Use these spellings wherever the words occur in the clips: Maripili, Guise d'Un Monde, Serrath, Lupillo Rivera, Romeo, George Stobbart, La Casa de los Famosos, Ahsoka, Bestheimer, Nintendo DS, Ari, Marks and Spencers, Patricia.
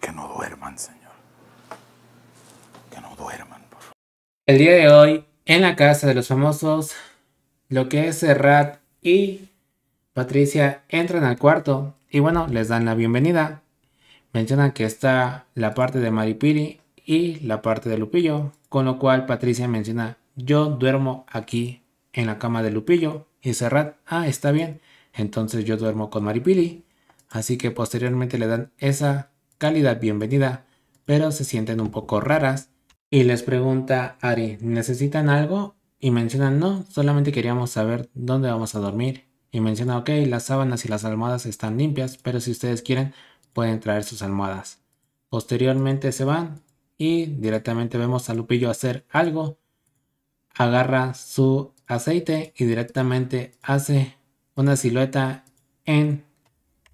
Que no duerman, Señor. Que no duerman, por favor. El día de hoy, en la casa de los famosos, lo que es Serrath y Patricia entran al cuarto y bueno, les dan la bienvenida. Mencionan que está la parte de Maripili y la parte de Lupillo, con lo cual Patricia menciona: yo duermo aquí en la cama de Lupillo. Y Serrath: ah, está bien, entonces yo duermo con Maripili. Así que posteriormente le dan esa cálida bienvenida, pero se sienten un poco raras. Y les pregunta Ari: ¿necesitan algo? Y mencionan: no, solamente queríamos saber dónde vamos a dormir. Y menciona: ok, las sábanas y las almohadas están limpias, pero si ustedes quieren pueden traer sus almohadas. Posteriormente se van y directamente vemos a Lupillo hacer algo. Agarra su aceite y directamente hace una silueta en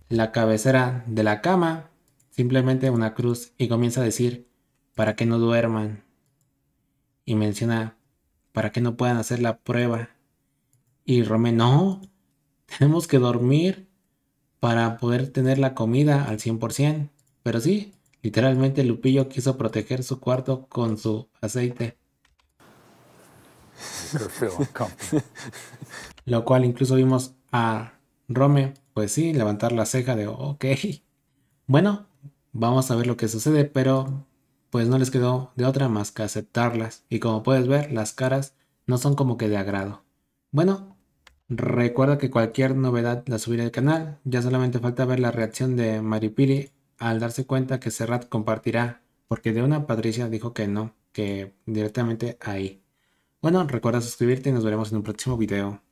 la cabecera de la cama, simplemente una cruz, y comienza a decir: para que no duerman. Y menciona: para que no puedan hacer la prueba. Y Romeo: no, tenemos que dormir para poder tener la comida al 100%. Pero sí, literalmente Lupillo quiso proteger su cuarto con su aceite. Lo cual incluso vimos a Romeo, pues sí, levantar la ceja de ok. Bueno, vamos a ver lo que sucede, pero pues no les quedó de otra más que aceptarlas. Y como puedes ver, las caras no son como que de agrado. Bueno, recuerda que cualquier novedad la subiré al canal. Ya solamente falta ver la reacción de Maripili al darse cuenta que Serrath compartirá, porque de una Patricia dijo que no, que directamente ahí. Bueno, recuerda suscribirte y nos veremos en un próximo video.